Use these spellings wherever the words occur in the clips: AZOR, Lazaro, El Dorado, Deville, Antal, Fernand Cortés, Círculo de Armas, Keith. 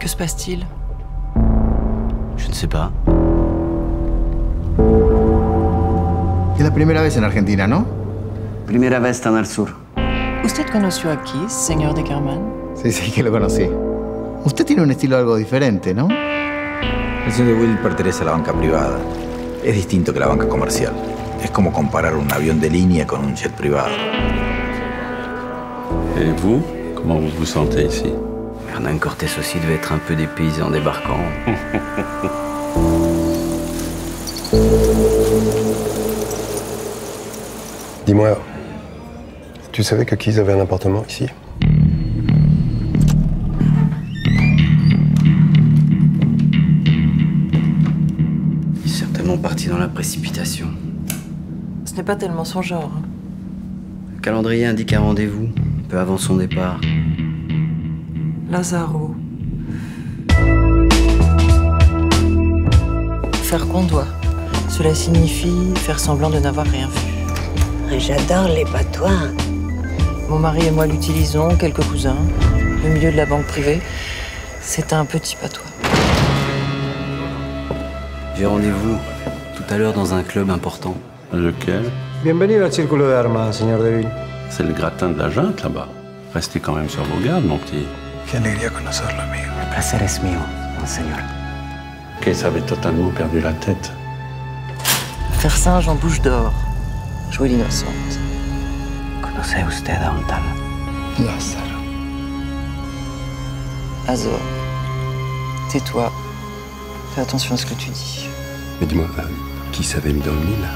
Que se passe-t-il? Je ne sais pas. Es la primera vez en Argentina, ¿no? Primera vez en el sur. ¿Usted conoció a Keith, señor de Carman? Sí, sí, que lo conocí. Usted tiene un estilo algo diferente, ¿no? El señor de Will pertenece a la banca privada. Es distinto que la banca comercial. Es como comparar un avión de línea con un jet privado. ¿Y vous? ¿Cómo vous vous sentez ici? Fernand Cortés aussi devait être un peu des paysans débarquant. Dis-moi, tu savais que Keith avait un appartement ici? Il est certainement parti dans la précipitation. Ce n'est pas tellement son genre. Hein. Le calendrier indique un rendez-vous, peu avant son départ. Lazaro. Faire qu'on doit. Cela signifie faire semblant de n'avoir rien vu. J'adore les patois. Mon mari et moi l'utilisons, quelques cousins. Le milieu de la banque privée, c'est un petit patois. J'ai rendez-vous tout à l'heure dans un club important. Lequel? Bienvenue au Círculo de Armas, Seigneur Deville. C'est le gratin de la junte là-bas. Restez quand même sur vos gardes, mon petit. Qué alegría conocerlo, amigo. El placer es mío, monseñor. Keith avait totalement perdu la tête. Faire singe en bouche d'or. Jouer l'innocente. ¿Conoce usted a Antal? Lazaro. AZOR. Tais-toi. Fais attention à ce que tu dis. Mais dis-moi, qui s'avait mis dans le mille?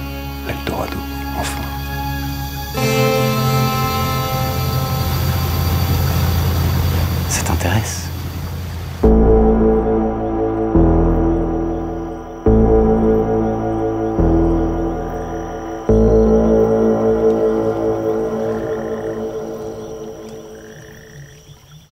El Dorado, enfin. Ça t'intéresse ?